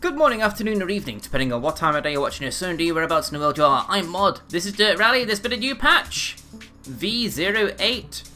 Good morning, afternoon, or evening, depending on what time of day you're watching your Sunday, whereabouts in the world you are. I'm Mod. This is Dirt Rally. There's been a new patch, V08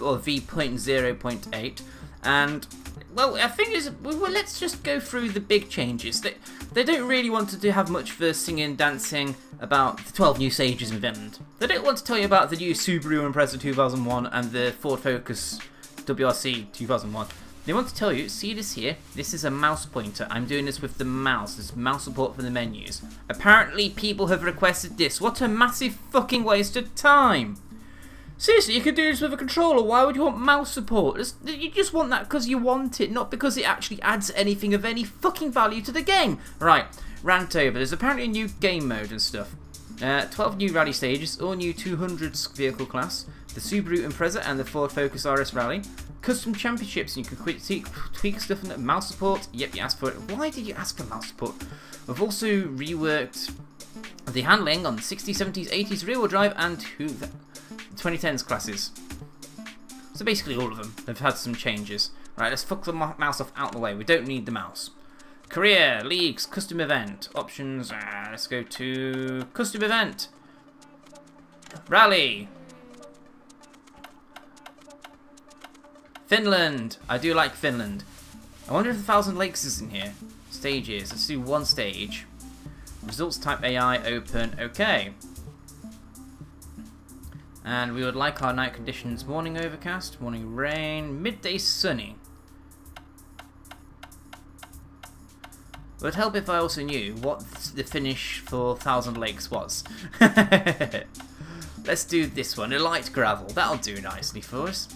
or V.0.8, and well, I think it's, well, let's just go through the big changes. They don't really want to have much for singing, dancing about the 12 new stages in Finland. They don't want to tell you about the new Subaru Impreza 2001 and the Ford Focus WRC 2001. They want to tell you, see this here, this is a mouse pointer. I'm doing this with the mouse. There's mouse support for the menus. Apparently people have requested this. What a massive fucking waste of time. Seriously, you could do this with a controller. Why would you want mouse support? You just want that because you want it, not because it actually adds anything of any fucking value to the game. Right, rant over. There's apparently a new game mode and stuff. 12 new rally stages, all new 200 vehicle class, the Subaru Impreza and the Ford Focus RS Rally. Custom championships, and you can tweak stuff in mouse support. Yep, you asked for it. Why did you ask for mouse support? I've also reworked the handling on the 60s, 70s, 80s rear-wheel drive and 2010s classes. So basically all of them have had some changes. Right, let's fuck the mouse off out the way. We don't need the mouse. Career, leagues, custom event, options. Let's go to custom event. Rally. Finland! I do like Finland. I wonder if the Thousand Lakes is in here. Stages. Let's do one stage. Results type AI, open, okay. And we would like our night conditions. Morning overcast, morning rain, midday sunny. It would help if I also knew what the finish for Thousand Lakes was. Let's do this one, a light gravel. That'll do nicely for us.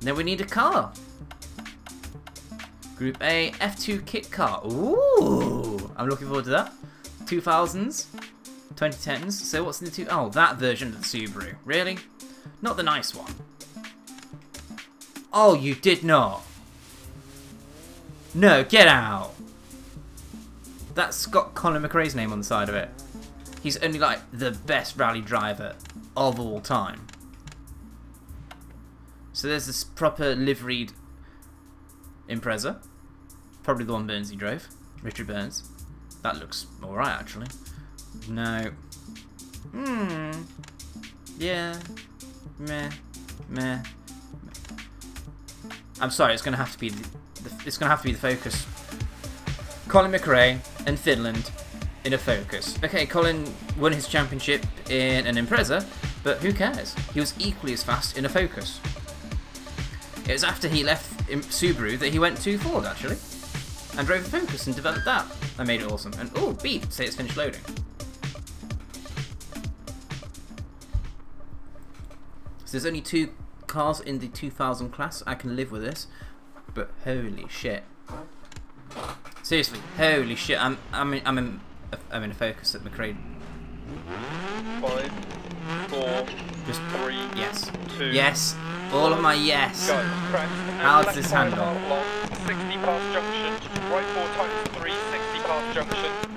Then we need a car. Group A, F2 kit car. Ooh, I'm looking forward to that. 2000s, 2010s. So what's in the two? Oh, that version of the Subaru. Really? Not the nice one. Oh, you did not. No, get out. That's got Colin McRae's name on the side of it. He's only like the best rally driver of all time. So there's this proper liveried Impreza, probably the one Burns he drove, Richard Burns. That looks alright actually. No. Yeah. Meh. Meh. I'm sorry. It's gonna have to be the Focus. Colin McRae and Finland in a Focus. Okay, Colin won his championship in an Impreza, but who cares? He was equally as fast in a Focus. It was after he left Subaru that he went to Ford, actually, and drove a Focus and developed that. I made it awesome. And, oh, beep, say it's finished loading. So there's only two cars in the 2000 class. I can live with this, but holy shit. Seriously, holy shit, I'm in a Focus at McRae. 5, 4, just 3, yes, 2, yes. All of my yes. Go. How does this handle?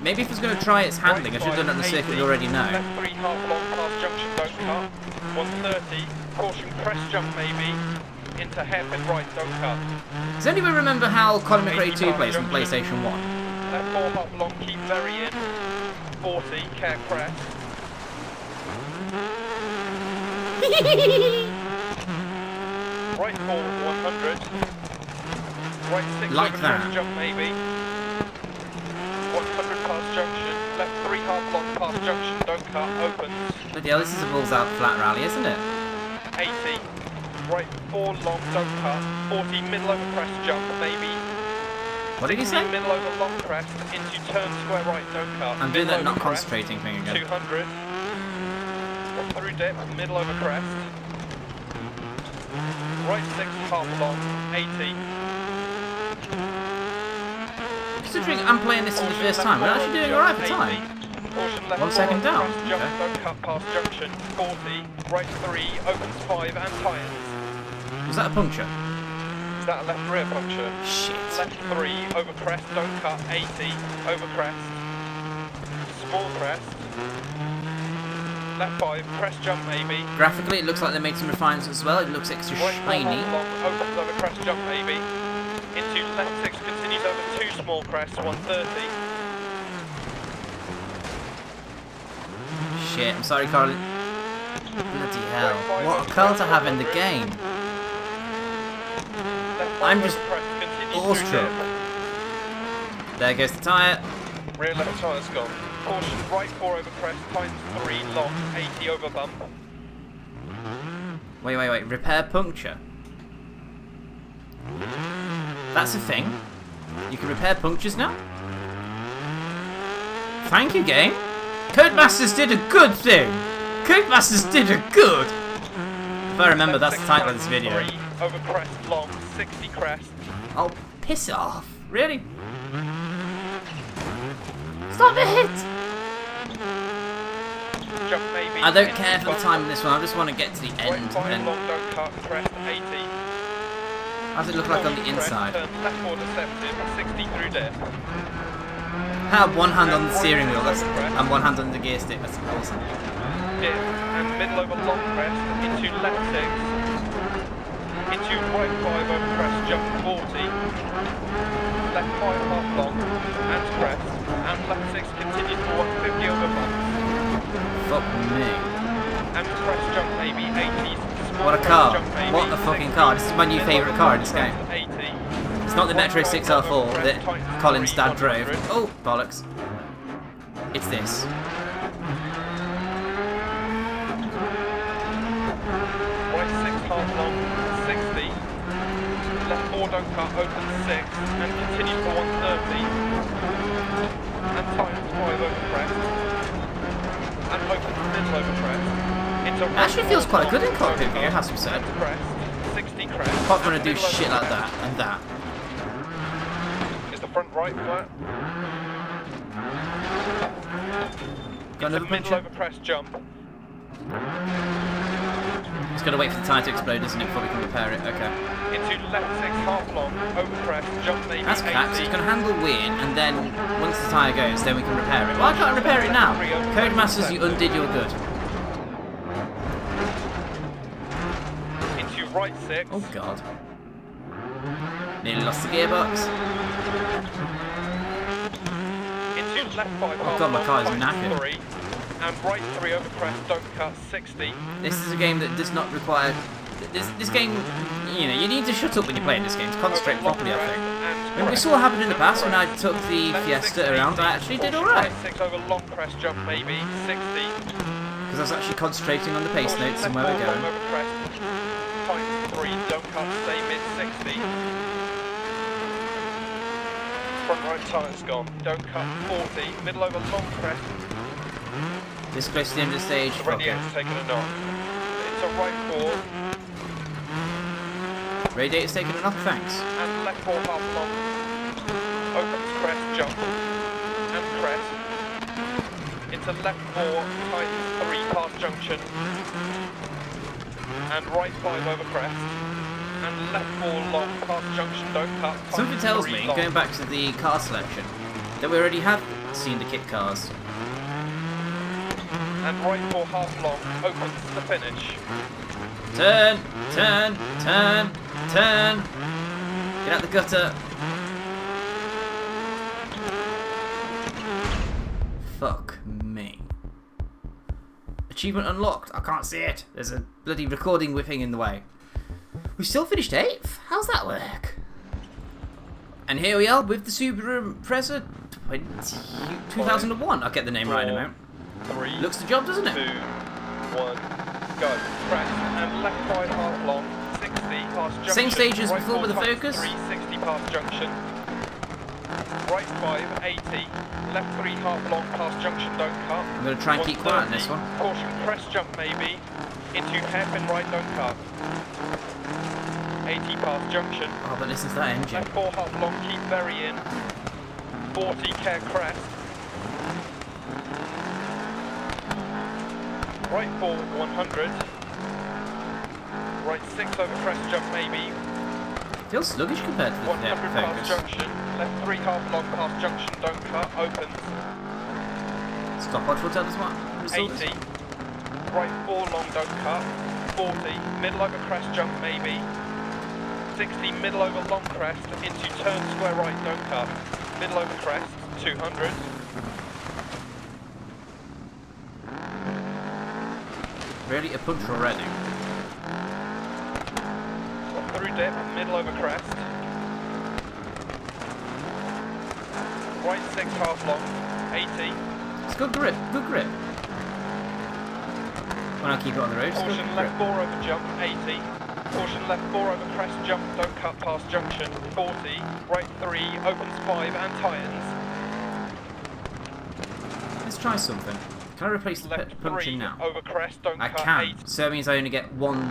Maybe if I was going to try its handling, right, I should have done it on the circuit we already know. Left 3 half long past junction, don't cut. 130, caution, press jump maybe. Into hairpin right, don't cut. Does anyone remember how Colin McRae 2 plays on PlayStation 1? Left 4 half long, keep very in. 40, care press. Right forward 100. Right 6 like that. Jump maybe. 100 past junction. Left 3 half long past junction. Don't cut. Open. But yeah, this is a balls out flat rally, isn't it? 80. Right 4 long. Don't cut. 40 middle over crest jump maybe. What did you say? Middle over long crest into turn square right. Don't cut. I'm doing that not concentrating thing again. 200. Through dip. Middle over crest. Right 6, half long, 80. Considering I'm playing this for the first time, we're actually doing alright for time. 1 second down. Jump, don't cut past junction, 40, right 3, opens 5 and tires. Was that a puncture? Is that a left rear puncture? Shit. Left 3, over crest, don't cut, 80, over crest. Small crest. Left 5, press jump maybe. Graphically it looks like they made some refinements as well, it looks extra shiny. Right 4 long, opens over crest jump maybe. Into left 6, continues over 2 small crest, 130. Shit, I'm sorry, Colin. Bloody hell. What a car to have in the game. I'm just awestruck. There goes the tyre. Rear left tyre's gone. Caution, right 4 over crest, times 3, long, 80 over bump. Wait, wait, wait. Repair puncture. That's a thing. You can repair punctures now? Thank you, game. Codemasters did a good thing. Codemasters did a good. If I remember, that's the title of this video. Over crest, long, 60 crest. Oh, piss off. Really? Stop it! I don't care for the time of this one, I just want to get to the end. How does it look like on the inside? I have one hand on the steering wheel, that's, and one hand on the gear stick, that's awesome. And middle over long crest, into left 6, into right 5 over crest, jump 40, left 5 half long, and crest, and left 6 continue to 150 over bump. Fuck me. And press jump maybe 80. What a car. What a fucking car. This is my new favourite car in this game. It's not the Metro 6R4 that Colin's dad drove. Oh, bollocks. It's this. Right 6 half long, 60. Left 4 don't cut, open 6, and continue for 130. And times 5 over crest. It actually feels quite good in cockpit view, it has to be said. Apart from when I do shit like that and that. Is the front right flat? Got another middle over press jump. It's got to wait for the tyre to explode, isn't it, before we can repair it? Okay. Into left 6 half long, over press, jump maybe. That's crap, so it's going to handle weird, and then once the tyre goes, then we can repair it. Why can't I repair it now? Codemasters, you undid your good. Into right 6. Oh god. Nearly lost the gearbox. Into left 5 half long, oh god, my car is knackered. And right 3 over crest, don't cut, 60. This is a game that does not require... This game, you know, you need to shut up when you're playing this game to concentrate properly, I think. And we saw what happened in the past when I took the Fiesta around, I actually did alright. 6 over long crest jump, maybe, 60. Because I was actually concentrating on the pace notes and where we're going. Times 3, don't cut, stay mid, 60. Front right tire's gone, don't cut, 40. Middle over long crest. This close to the end of the stage. The radiator's taken a knock. It's a right 4. Radiator's taken a knock, thanks. And left 4 half long. Opens crest, jump. And crest. It's a left 4, tight 3 past junction. And right 5 over crest. And left 4 long past junction, don't cut. Something tells me, long. Going back to the car selection, that we already have seen the kit cars. And right 4 half long, opens the finish. Turn, turn, turn, turn. Get out the gutter. Fuck me. Achievement unlocked. I can't see it. There's a bloody recording whipping in the way. We still finished 8th? How's that work? And here we are with the Subaru Impreza 2001. I'll get the name right in a moment. 3, looks the job, doesn't it? 2, 1, go. Crest and left 5 half long, 60 past junction. Same stage as before with the Focus. 360 past junction. Right 5, 80. Left 3 half long past junction, don't cut. I'm going to try and keep quiet on this one. Caution, crest jump maybe. Into hairpin right, don't cut. 80 past junction. Oh, but listen to that engine. Left 4 half long, keep very in. 40 care crest. Right 4, 100. Right 6 over crest jump, maybe. Feels sluggish compared to the 100 past junction. Left 3 half long past junction, don't cut, open. Stopwatch will tell us what. 80. Right 4 long, don't cut. 40. Middle over crest jump, maybe. 60. Middle over long crest. Into turn square right, don't cut. middle over crest, 200. Really, a punch already. Stop through dip, middle over crest. Right six half long, 80. It's good grip, good grip. When I keep it on the road, caution left grip. 4 over jump, 80. Caution left 4 over crest, jump, don't cut past junction, 40. Right 3, opens 5 and tightens. Let's try something. Can I replace the puncture now? Over crest, don't I can. 8. So it means I only get one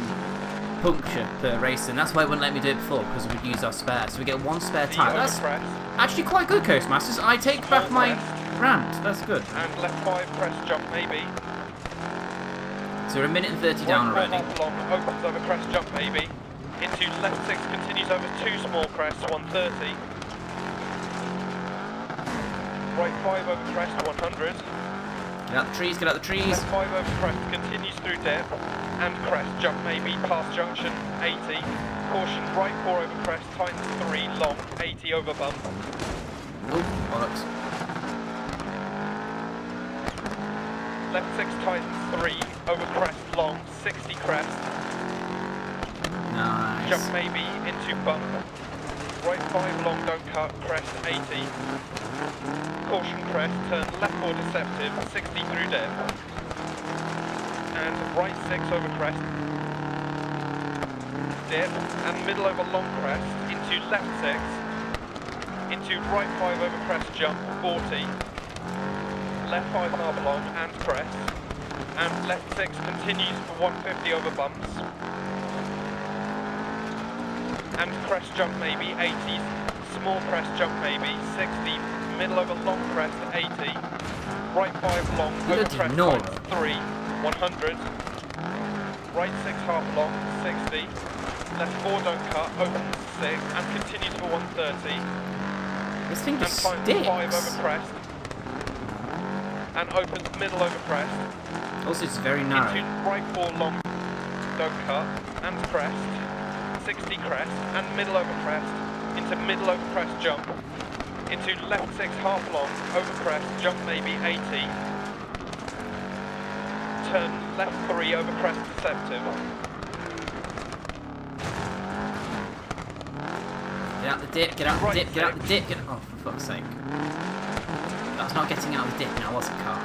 puncture per racer, and that's why it wouldn't let me do it before, because we'd use our spare. So we get one spare tyre. That's actually quite good, Coastmasters. I take back my rant. That's good. And left 5 crest jump, maybe. So we're a minute and 30 down already. Opens over crest jump, maybe. Into left 6, continues over 2 small crests, 130. Right 5 over crest, 100. Get out the trees, get out the trees. Left 5 over crest, continues through depth, and crest, jump maybe, past junction, 80. Caution, right 4 over crest, tightens 3, long, 80 over bump. Ooh, bollocks. Left 6 tightens 3, over crest, long, 60 crest. Nice. Jump maybe, into bump. Right 5 long, don't cut, crest, 80. Caution crest, turn left 4 deceptive, 60 through depth. And right 6 over crest. Dip, and middle over long crest, into left 6. Into right 5 over crest, jump, 40. Left 5 half long, and crest. And left 6 continues for 150 over bumps. And crest jump maybe, 80s, small crest jump maybe, 60, middle over long crest, 80, right 5 long, over crest, 3, 100, right 6 half long, 60, left 4 don't cut, opens 6, and continues for 130, this thing just and sticks. 5 over crest, and opens middle over crest, also it's very narrow, into right 4 long, don't cut, and crest, 60 crest and middle over crest, into middle over crest jump, into left 6 half long, over crest, jump maybe 80, turn left 3 over crest deceptive. Get out the dip, get out the dip, get out the dip, get out, oh for fuck's sake. That's not getting out of the dip now, was it, Carl?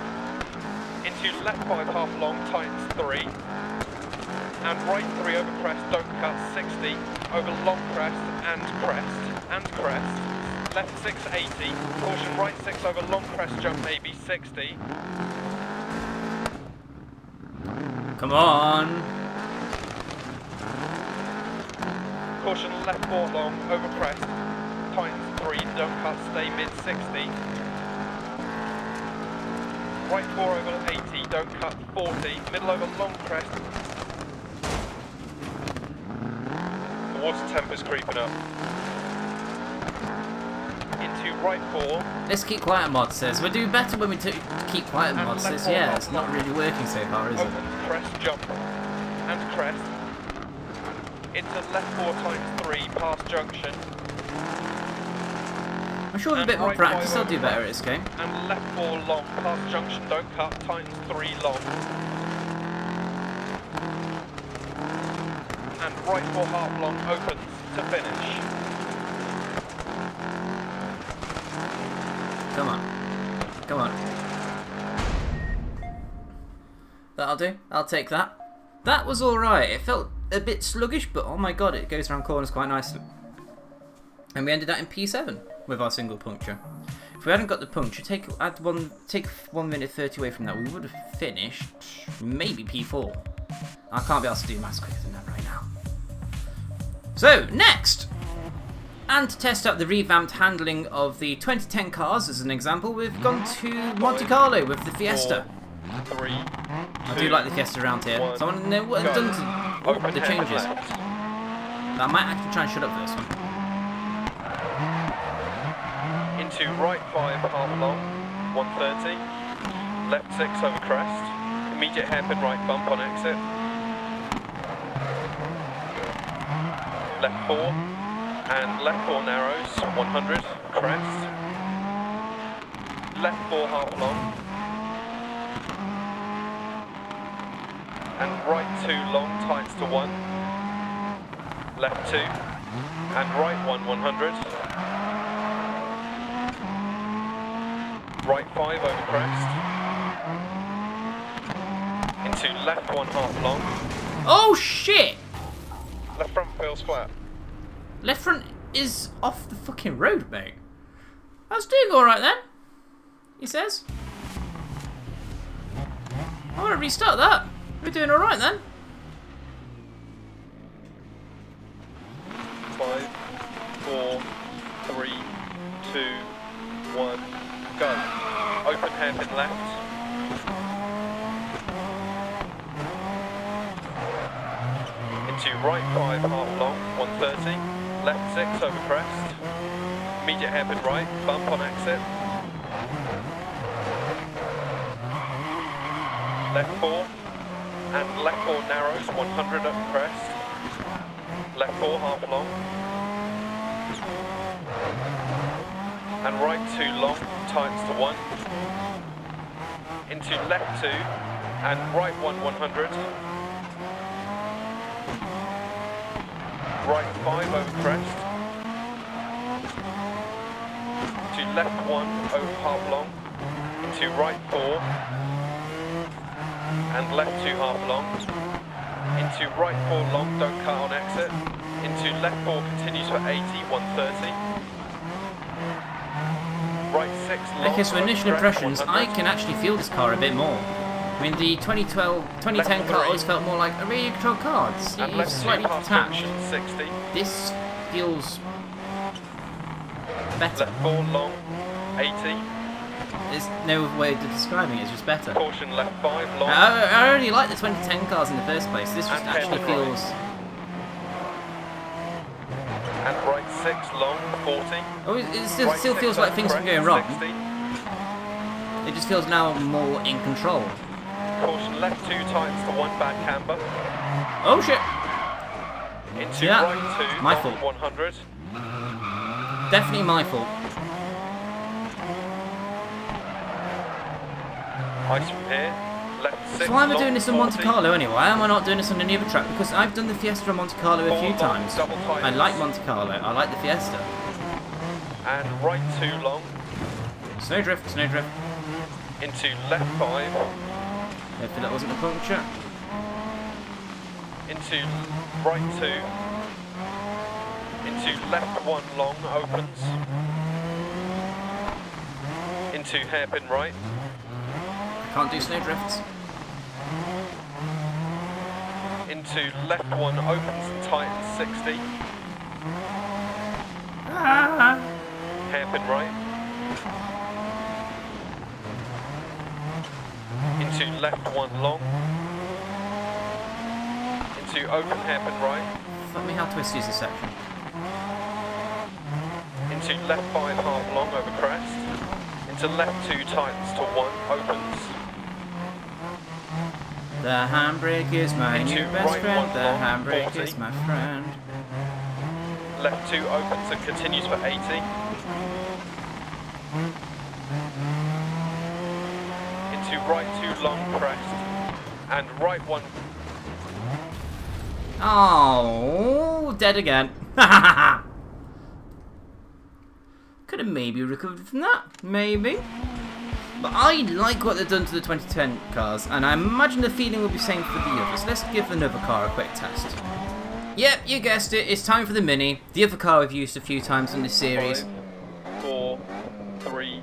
Into left 5 half long, tightens 3. And right 3 over crest, don't cut, 60, over long crest, and crest, and crest, left 6, 80, caution right 6 over long crest, jump maybe, 60. Come on! Caution left 4 long, over crest, tightens 3, don't cut, stay mid, 60. Right 4 over 80, don't cut, 40, middle over long crest, water temper's creeping up. Into right 4. Let's keep quiet, Mod says. We'll do better when we keep quiet, Mod says. Yeah, it's not really working so far, is it? Crest, jump, and crest. Into left 4 times 3, past junction. I'm sure with a bit more practice, I'll do better at this game. And left 4 long, past junction, don't cut, times 3 long. And right 4 half long opens to finish. Come on. Come on. That'll do. I'll take that. That was alright. It felt a bit sluggish, but oh my god, it goes around corners quite nicely. And we ended up in P7 with our single puncture. If we hadn't got the puncture, take 1:30 away from that, we would have finished maybe P4. I can't be asked to do maths quicker than that right now. So, next! And to test out the revamped handling of the 2010 cars as an example, we've gone to Monte Carlo with the Fiesta. 4, 3, 2, I do like the Fiesta around here, 1, so I want to know what they've done to the changes. I might actually try and shut up for this one. Into right 5 half long, 130, left 6 over crest, immediate hairpin right bump on exit. Left 4, and left 4 narrows, 100, crest, left 4 half long and right 2 long tights to 1, left 2 and right 1 100, right 5 over crest into left 1 half long. Oh shit! Left front feels flat. Left front is off the fucking road, mate. I was doing alright then, he says. I want to restart that. We're doing alright then. 5, 4, 3, 2, 1, go. Open hairpin left. Into right 5 half long, 130. Left 6 over crest. Immediate hairpin right, bump on exit. Left 4, and left 4 narrows, 100 up crest. Left 4 half long. And right 2 long, tights to 1. Into left 2, and right 1 100. Right 5 over crest. Left 1 over half long, into right 4, and left 2 half long, into right 4 long, don't cut on exit, into left 4 continues for 80, 130, right 6 long. Okay, so initial impressions, I can actually feel this car a bit more. I mean, the 2010 car always felt more like a radio controlled car, it's slightly detached. This feels better. Left 4 long, 80. There's no way of describing it, it's just better. Caution left 5 long. I already like the 2010 cars in the first place, this just actually feels... And right 6 long, 40. Oh, it still feels like things are going wrong. 60. It just feels now more in control. Caution left 2 times to 1 back camber. Oh shit! Into right 2, my fault. 100. Definitely my fault. Ice from here. Left 6. So why am I doing this on Monte Carlo anyway? Why am I not doing this on any other track? Because I've done the Fiesta on Monte Carlo a few times. I like Monte Carlo. I like the Fiesta. And right 2 long. Snow drift. Snow drift. Into left 5. Hopefully that wasn't a puncture. Into right 2. Into left 1 long, opens. Into hairpin right. I can't do snow drifts. Into left 1, opens and tightens, 60. Ah. Hairpin right. Into left 1 long. Into open hairpin right. Let me how twist is this section. Into left 5 half long over crest, into left 2 tightens to 1, opens. The handbrake is my into new best right friend, the long, handbrake 40. Is my friend. Left 2 opens and continues for 80. Into right 2 long crest, and right 1. Oh, dead again. Ha ha ha! Could have maybe recovered from that, maybe. But I like what they've done to the 2010 cars, and I imagine the feeling will be same for the others. Let's give another car a quick test. Yep, you guessed it, it's time for the Mini, the other car we've used a few times in this series. 5, 4, 3,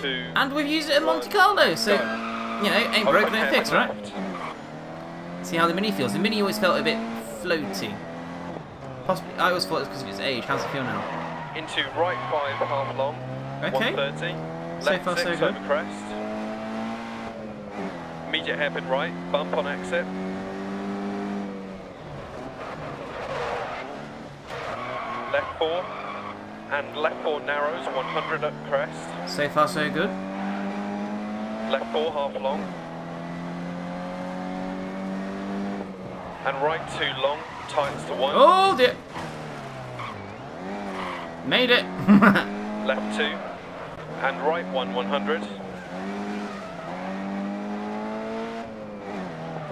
2, and we've used it in Monte Carlo, so, you know, ain't broken, ain't fixed, right? See how the Mini feels. The Mini always felt a bit floaty. Possibly, I always thought it was because of its age. How's it feel now? Into right 5 half long, okay. 130, left so far, 6 so over crest, immediate hairpin right, bump on exit, left 4, and left 4 narrows, 100 up crest. So far so good. Left 4 half long, and right 2 long, tightens to 1. Oh dear! Made it! Left 2, and right one 100.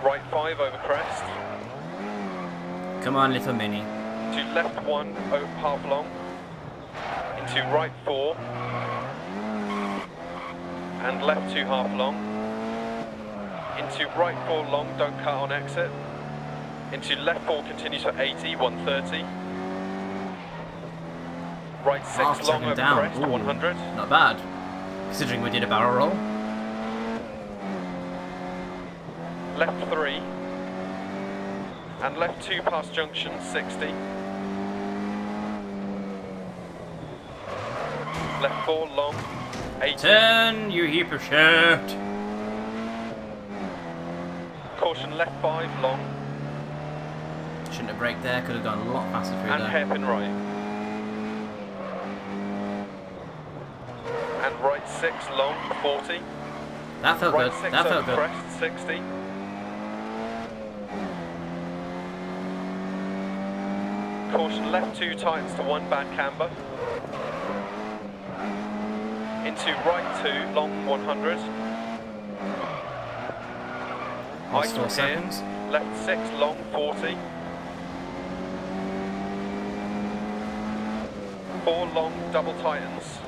Right five over crest. Come on, little Mini. To left one over half long. Into right four. And left two half long. Into right four long, don't cut on exit. Into left four continues for 80, 130. Right six long over down. Crest, ooh, 100. Not bad, considering we did a barrel roll. Left three. And left two past junction, 60. Left four long, 80. Turn, you heap of shit. Caution, left five long. Shouldn't have braked there, could have gone a lot faster through and there. And hairpin right. And right six long, 40. That felt right good. Six that felt crest, good. 60. Caution left two tightens to one bad camber. Into right two long, 100. Idle seconds. Left six long, 40. Four long double tightens.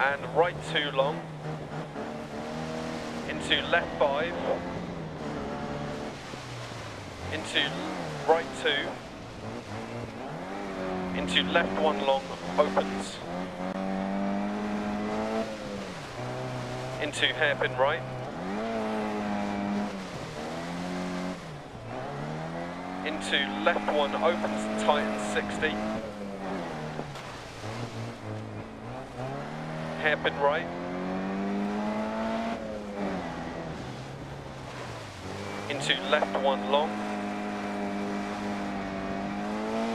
And right two long, into left five, into right two, into left one long, opens, into hairpin right, into left one, opens, tightens, 60. Hairpin right. Into left one long.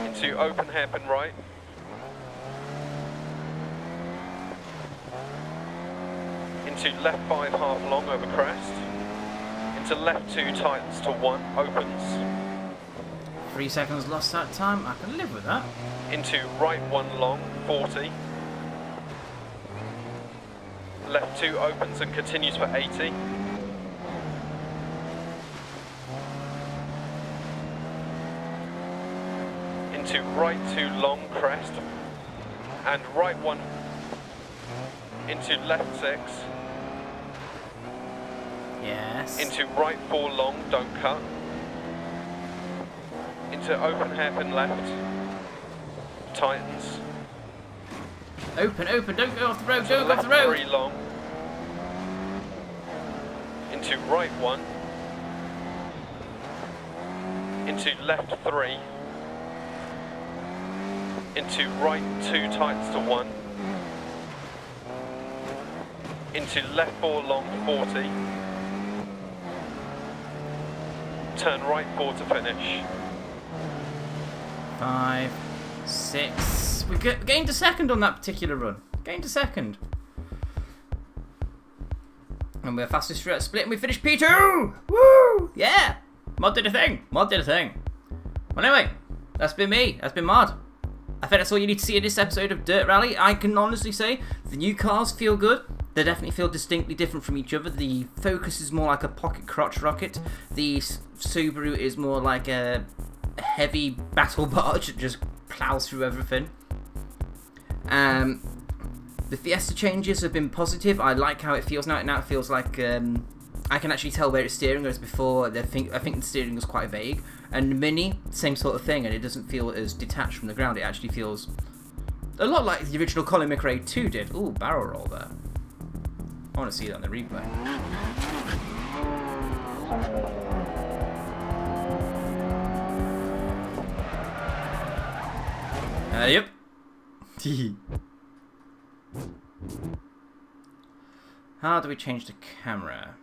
Into open hairpin right. Into left five half long over crest. Into left two tightens to one, opens. 3 seconds lost that time, I can live with that. Into right one long, 40. Left two opens and continues for 80. Into right two long crest. And right one into left six. Yes. Into right four long, don't cut. Into open hairpin left. Tightens. Open, open, don't go off the road, don't go off the road! Three long. Into right one. Into left three. Into right two tightens to one. Into left four long, 40. Turn right four to finish. 5, 6. We gained a second on that particular run. Gained a second. And we're fastest through that split and we finished P2! Woo! Yeah! Mod did a thing. Mod did a thing. Well, anyway, that's been me. That's been Mod. I think that's all you need to see in this episode of Dirt Rally. I can honestly say the new cars feel good. They definitely feel distinctly different from each other. The Focus is more like a pocket crotch rocket. The Subaru is more like a heavy battle barge that just plows through everything. The Fiesta changes have been positive. I like how it feels now. Now it feels like I can actually tell where it's steering, whereas before I think the steering was quite vague. And Mini, same sort of thing, and it doesn't feel as detached from the ground. It actually feels a lot like the original Colin McRae 2 did. Ooh, barrel roll there. I want to see that on the replay. Yep. How do we change the camera?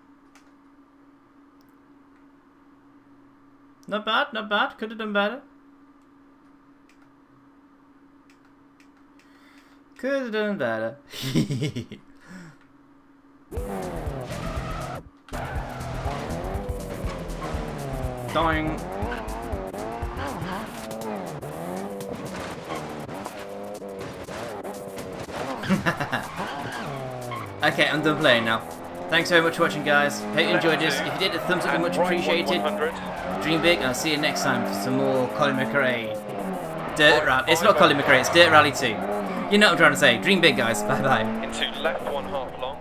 Not bad, not bad. Could have done better. Could have done better. Dying. Okay, I'm done playing now. Thanks very much for watching, guys. Hope you enjoyed this. If you did, a thumbs up would be much appreciated. Dream big, and I'll see you next time for some more Colin McRae. Dirt Rally. It's not Colin McRae, it's Dirt Rally 2. You know what I'm trying to say. Dream big, guys. Bye-bye. Into lap 1/2 long.